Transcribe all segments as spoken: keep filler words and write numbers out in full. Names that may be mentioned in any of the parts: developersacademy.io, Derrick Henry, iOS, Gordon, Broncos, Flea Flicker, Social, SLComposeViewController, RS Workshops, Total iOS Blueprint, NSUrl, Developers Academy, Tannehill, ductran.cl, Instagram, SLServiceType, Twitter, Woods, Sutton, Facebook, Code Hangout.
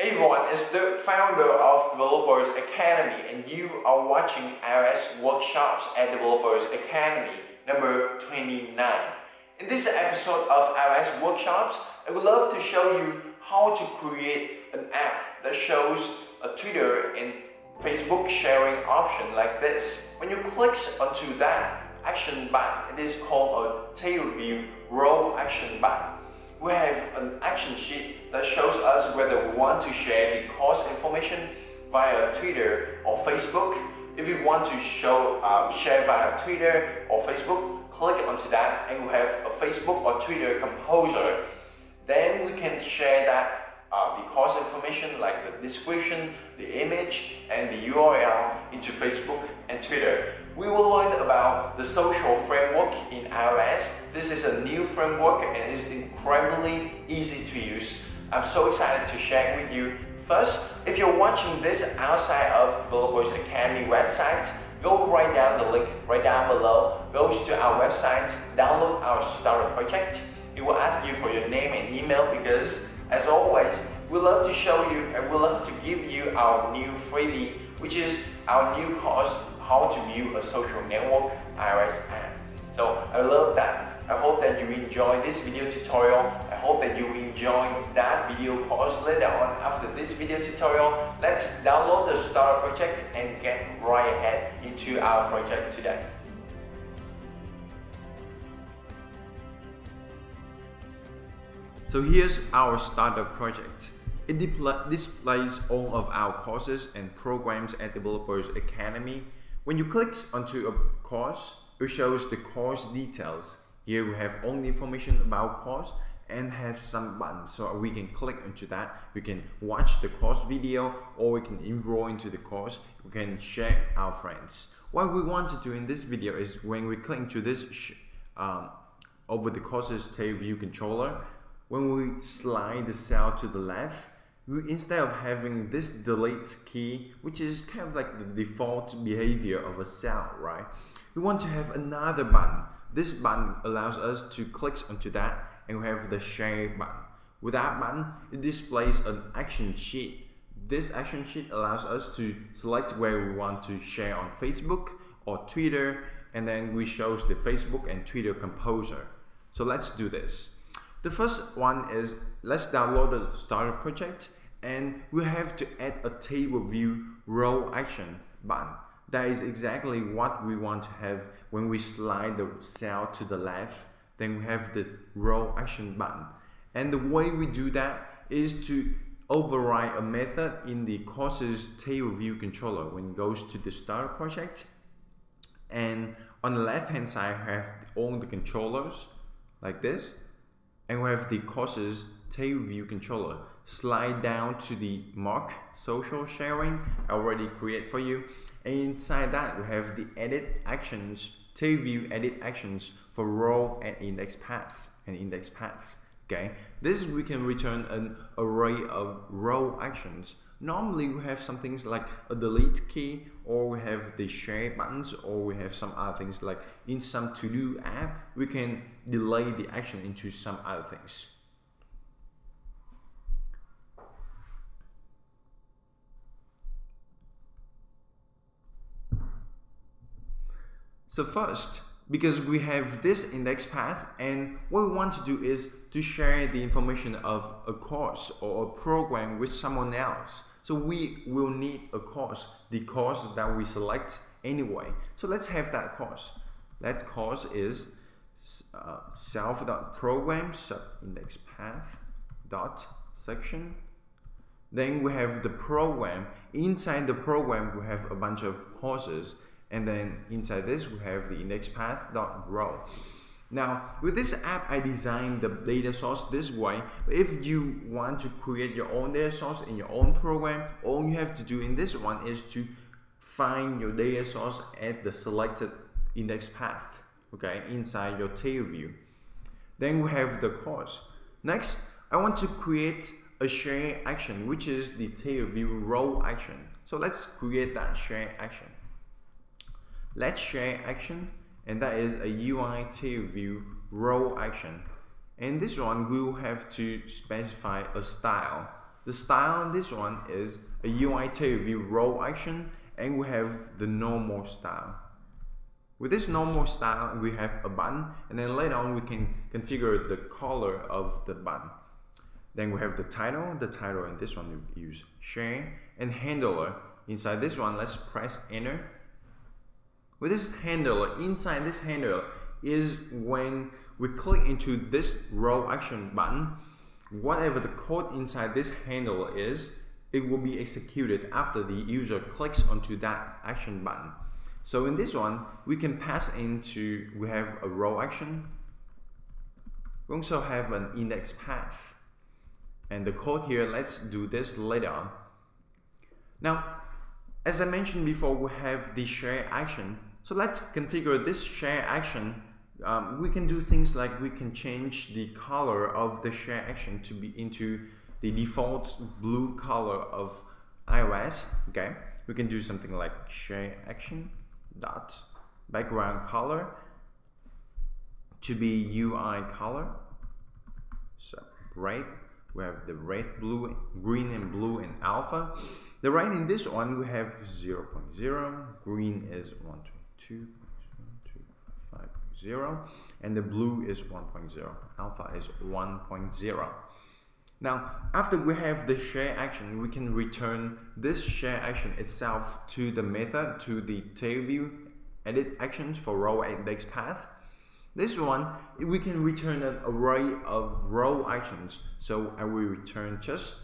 Avon is the founder of Developers Academy, and you are watching R S Workshops at Developers Academy number twenty-nine. In this episode of R S Workshops, I would love to show you how to create an app that shows a Twitter and Facebook sharing option like this. When you click onto that action button, it is called a table view row action button. We have an action sheet that shows us whether we want to share the course information via Twitter or Facebook. If you want to show um, share via Twitter or Facebook, click onto that and we have a Facebook or Twitter composer. Then we can share that Uh, the course information like the description, the image, and the U R L into Facebook and Twitter. We will learn about the social framework in iOS. This is a new framework and is incredibly easy to use. I'm so excited to share it with you. First, if you're watching this outside of Developers Academy website, go right down the link right down below, goes to our website, download our starter project. It will ask you for your name and email because as always, we love to show you and we love to give you our new freebie, which is our new course, How to View a Social Network iOS App. So I love that. I hope that you enjoy this video tutorial. I hope that you enjoy that video course later on after this video tutorial. Let's download the starter project and get right ahead into our project today. So here's our starter project. It displays all of our courses and programs at Developers Academy. When you click onto a course, it shows the course details. Here we have all the information about course and have some buttons so we can click onto that. We can watch the course video or we can enroll into the course. We can share our friends. What we want to do in this video is when we click to this um, over the courses table view controller, when we slide the cell to the left, we, instead of having this delete key, which is kind of like the default behavior of a cell, right? We want to have another button. This button allows us to click onto that and we have the share button. With that button, it displays an action sheet. This action sheet allows us to select where we want to share on Facebook or Twitter, and then we shows the Facebook and Twitter composer. So let's do this. The first one is let's download the starter project and we have to add a table view row action button. That is exactly what we want to have when we slide the cell to the left, then we have this row action button. And the way we do that is to override a method in the courses table view controller when it goes to the starter project. And on the left hand side I have all the controllers like this. And we have the courses table view controller. Slide down to the mark social sharing I already create for you. And inside that we have the edit actions, table view edit actions for row and index path and index path. Okay, this we can return an array of row actions. Normally we have some things like a delete key, or we have the share buttons, or we have some other things like in some to-do app we can delay the action into some other things. So first, because we have this index path and what we want to do is to share the information of a course or a program with someone else. So we will need a course, the course that we select anyway. So let's have that course. That course is uh, self.program subindex path dot section. Then we have the program. Inside the program we have a bunch of courses. And then inside this we have the index path dot row. Now with this app I designed the data source this way. If you want to create your own data source in your own program, all you have to do in this one is to find your data source at the selected index path, okay, inside your table view. Then we have the course. Next I want to create a share action, which is the table view row action. So let's create that share action. Let's share action, and that is a U I table view row action. And this one we will have to specify a style. The style on this one is a U I table view row action, and we have the no more style. With this no more style, we have a button, and then later on we can configure the color of the button. Then we have the title. The title in this one we use share, and handler. Inside this one, let's press enter. With this handler, inside this handler is when we click into this row action button, whatever the code inside this handler is, it will be executed after the user clicks onto that action button. So in this one, we can pass into, we have a row action. We also have an index path. And the code here, let's do this later on. Now, as I mentioned before, we have the share action. So let's configure this share action. Um, we can do things like we can change the color of the share action to be into the default blue color of iOS. Okay, we can do something like share action dot background color to be U I color. So right, we have the red, blue, green, and blue in alpha. The red in this one we have zero point zero, green is one point two, and the blue is one point zero, alpha is one point zero. Now, after we have the share action, we can return this share action itself to the method, to the tail view edit actions for row index path. This one, we can return an array of row actions. So I will return just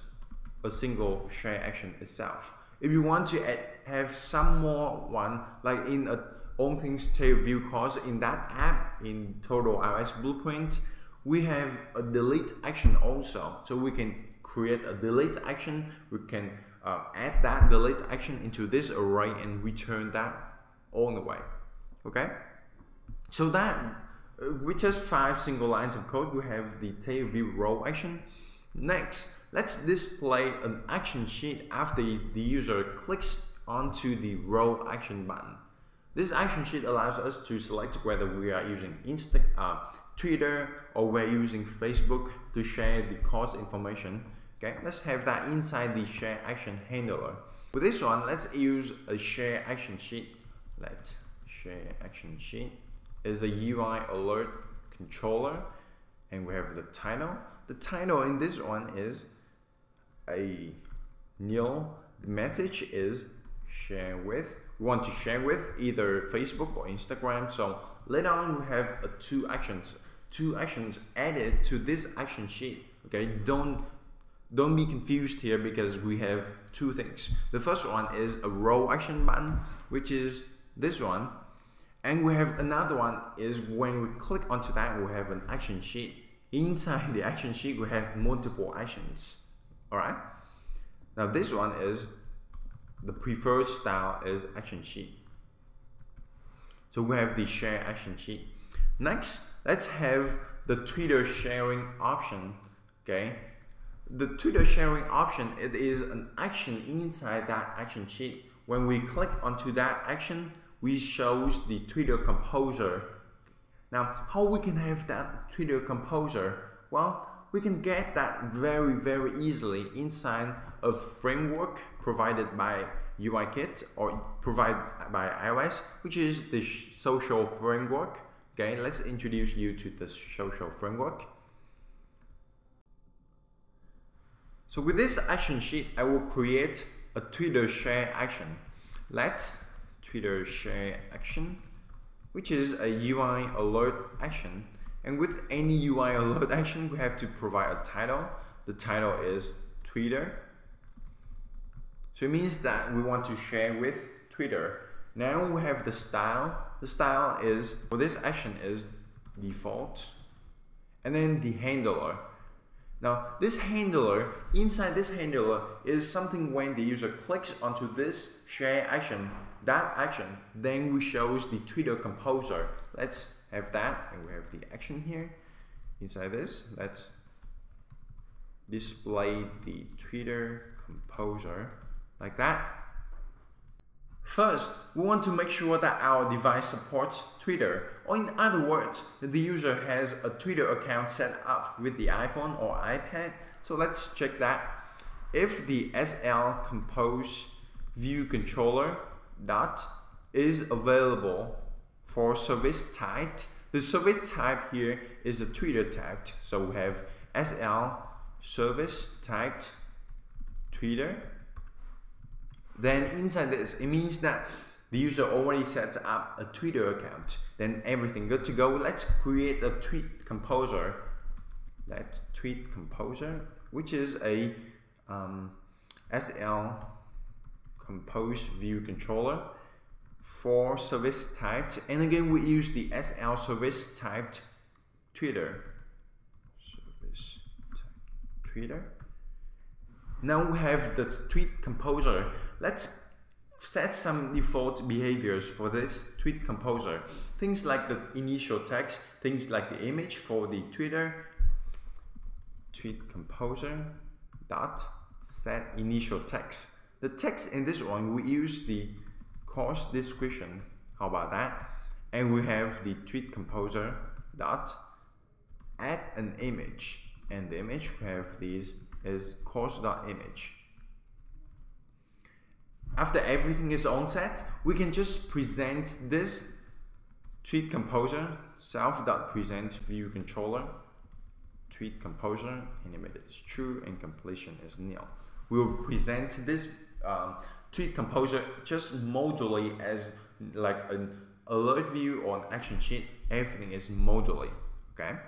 a single share action itself. If you want to add, have some more one, like in a All Things Tail View course, in that app, in Total iOS Blueprint, we have a delete action also. So we can create a delete action, we can uh, add that delete action into this array and return that on the way. Okay? So that, uh, with just five single lines of code, we have the tail view row action. Next, let's display an action sheet after the user clicks onto the row action button. This action sheet allows us to select whether we are using Insta, uh, Twitter, or we're using Facebook to share the course information. Okay, let's have that inside the share action handler. With this one, let's use a share action sheet. Let's share action sheet is a U I alert controller, and we have the title. The title in this one is a nil. The message is share with. We want to share with either Facebook or Instagram. So later on, we have a two actions, two actions added to this action sheet. Okay, don't don't be confused here because we have two things. The first one is a row action button, which is this one, and we have another one is when we click onto that, we have an action sheet. Inside the action sheet, we have multiple actions. All right. Now this one is. The preferred style is action sheet. So we have the share action sheet. Next, let's have the Twitter sharing option. Okay, the Twitter sharing option, it is an action inside that action sheet. When we click onto that action, we shows the Twitter composer. Now, how we can have that Twitter composer? Well, we can get that very, very easily inside a framework provided by U I Kit or provided by iOS, which is the social framework. Okay, let's introduce you to the social framework. So with this action sheet, I will create a Twitter share action. Let Twitter share action, which is a U I alert action. And with any U I alert action, we have to provide a title. The title is Twitter. So it means that we want to share with Twitter. Now we have the style. The style is, for this action is default. And then the handler. Now this handler, inside this handler is something when the user clicks onto this share action, that action, then we shows the Twitter composer. Let's have that, and we have the action here. Inside this, let's display the Twitter composer like that. First, we want to make sure that our device supports Twitter, or in other words, the user has a Twitter account set up with the iPhone or iPad. So let's check that. if the SLComposeViewController dot is available for service type. The service type here is a Twitter type, so we have SLServiceType Twitter. Then inside this, it means that the user already sets up a Twitter account. Then everything good to go. Let's create a tweet composer. Let's tweet composer, which is a um, SLComposeViewController for service type. And again, we use the SLServiceType Twitter. Service type Twitter. Now we have the tweet composer. Let's set some default behaviors for this tweet composer. Things like the initial text, things like the image for the Twitter. Tweet composer dot set initial text. The text in this one, we use the course description. How about that? And we have the tweet composer dot add an image. And the image we have these is course.image. After everything is on set, we can just present this tweet composer self.presentViewController tweet composer animate is true and completion is nil. We will present this um, tweet composer just modularly as like an alert view or an action sheet. Everything is modularly. Okay.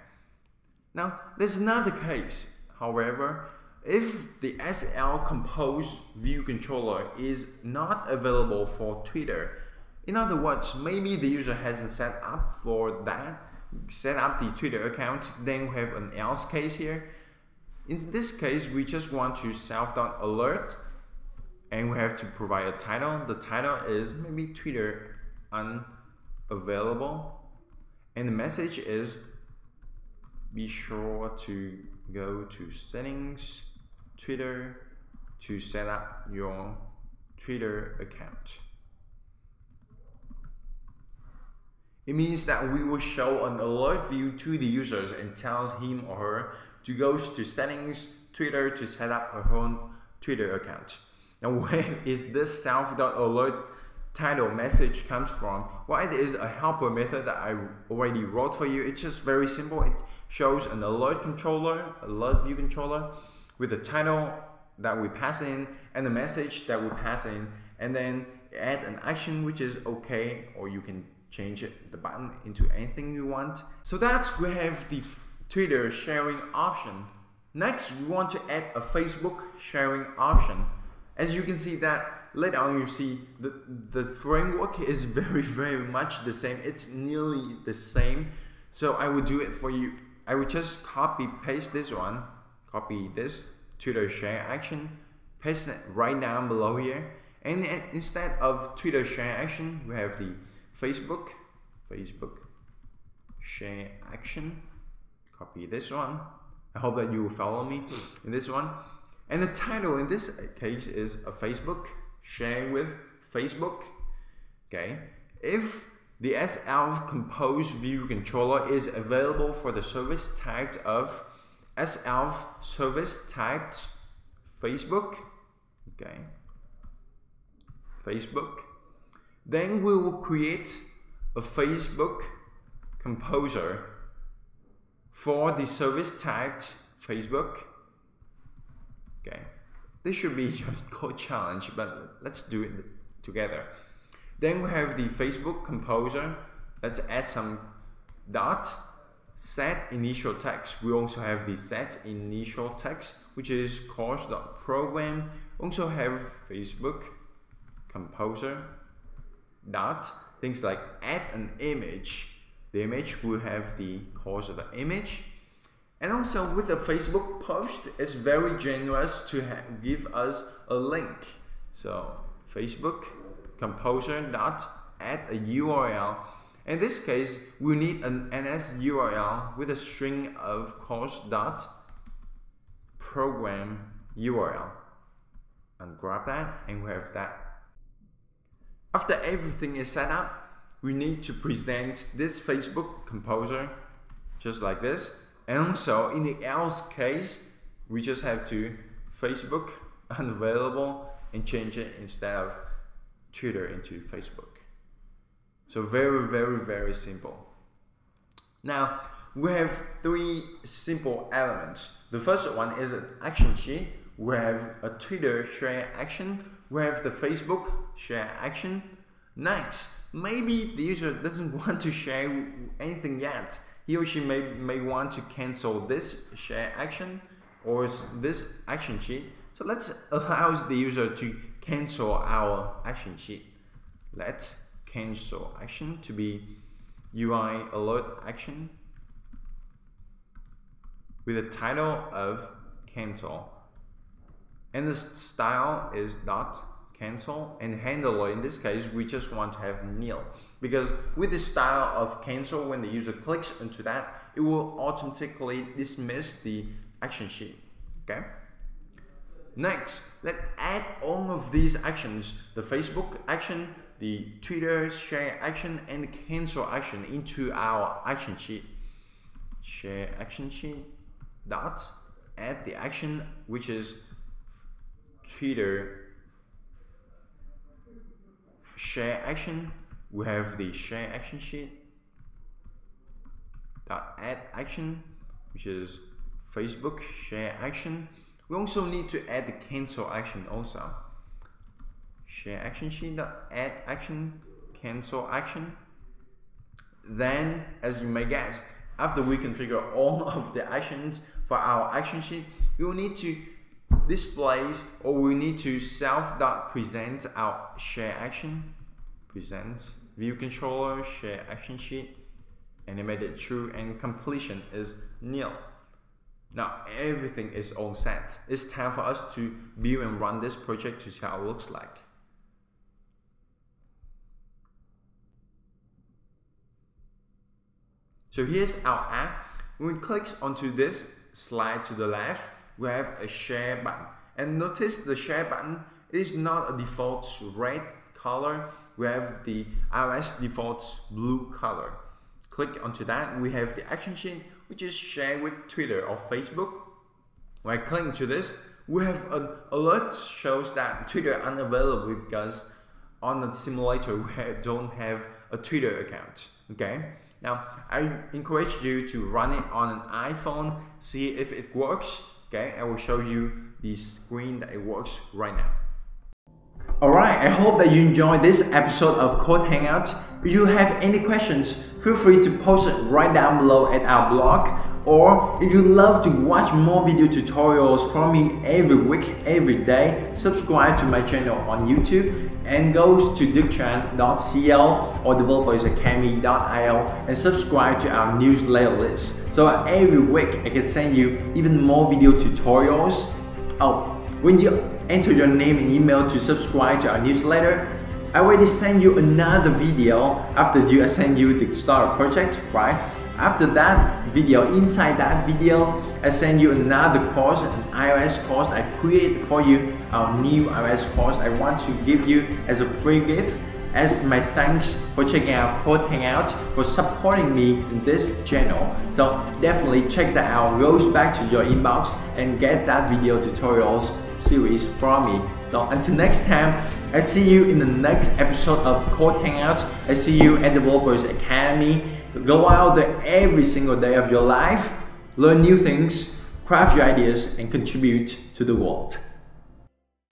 Now this is not the case. However, if the SLComposeViewController is not available for Twitter, in other words, maybe the user hasn't set up for that, set up the Twitter account, then we have an else case here. In this case, we just want to self.alert, and we have to provide a title. The title is maybe Twitter unavailable, and the message is be sure to go to settings, Twitter, to set up your Twitter account. It means that we will show an alert view to the users and tells him or her to go to settings, Twitter, to set up her own Twitter account. Now where is this self.alert title message comes from? Well, it is a helper method that I already wrote for you. It's just very simple. It shows an alert controller, alert view controller, with the title that we pass in and the message that we pass in, and then add an action which is okay, or you can change it, the button into anything you want. So that's we have the Twitter sharing option. Next, we want to add a Facebook sharing option. As you can see that later on, you see the the framework is very very much the same. It's nearly the same. So I would do it for you. I would just copy paste this one, copy this Twitter share action, paste it right down below here. And instead of Twitter share action, we have the Facebook, Facebook share action. Copy this one. I hope that you will follow me in this one. And the title in this case is a Facebook share with Facebook. Okay. If the SLComposeViewController is available for the service type of SLServiceType Facebook, okay, Facebook, then we will create a Facebook composer for the service type Facebook. Okay, this should be your code challenge, but let's do it together. Then we have the Facebook composer. Let's add some dot set initial text. We also have the set initial text, which is course.program. Also have Facebook composer dot things like add an image. The image will have the course of the image. And also with the Facebook post, it's very generous to give us a link. So Facebook composer dot add a U R L. In this case, we need an N S U R L with a string of course dot program U R L. And grab that, and we have that. After everything is set up, we need to present this Facebook composer just like this. And also in the else case, we just have to Facebook unavailable and change it instead of Twitter into Facebook. So very, very, very simple. Now we have three simple elements. The first one is an action sheet. We have a Twitter share action. We have the Facebook share action. Next, maybe the user doesn't want to share anything yet. He or she may, may want to cancel this share action or this action sheet. So let's allow the user to cancel our action sheet. Let cancel action to be U I alert action with a title of cancel. And the style is dot cancel and handler. In this case, we just want to have nil, because with the style of cancel, when the user clicks into that, it will automatically dismiss the action sheet. Okay. Next, let's add all of these actions, the Facebook action, the Twitter share action, and the cancel action into our action sheet. Share action sheet dot add the action, which is Twitter share action. We have the share action sheet dot add action, which is Facebook share action. We also need to add the cancel action also. Share action sheet dot add action, cancel action. Then, as you may guess, after we configure all of the actions for our action sheet, we will need to displays, or we need to self.present our share action, present view controller, share action sheet, animated true, and completion is nil. Now everything is all set. It's time for us to build and run this project to see how it looks like. So here's our app. When we click onto this slide to the left, we have a share button, and notice the share button is not a default red color. We have the iOS default blue color. Click onto that. We have the action sheet, which is shared with Twitter or Facebook. When I click to this, we have an alert shows that Twitter unavailable because on the simulator we don't have a Twitter account. Okay. Now I encourage you to run it on an iPhone, see if it works. Okay, I will show you the screen that it works right now. Alright, I hope that you enjoyed this episode of Code Hangout. If you have any questions, feel free to post it right down below at our blog. Or if you love to watch more video tutorials from me every week, every day, subscribe to my channel on YouTube and go to ductran dot c l or developers academy dot i o and subscribe to our newsletter list. So every week I can send you even more video tutorials. Oh, when you enter your name and email to subscribe to our newsletter, I already send you another video after you I send you the start project, right? After that video, inside that video, I send you another course, an iOS course I created for you, our new iOS course I want to give you as a free gift, as my thanks for checking out Code Hangout, for supporting me in this channel. So definitely check that out, goes back to your inbox and get that video tutorials series from me. So until next time, I see you in the next episode of Code Hangout. I see you at Developers Academy. Go out there every single day of your life, learn new things, craft your ideas and contribute to the world.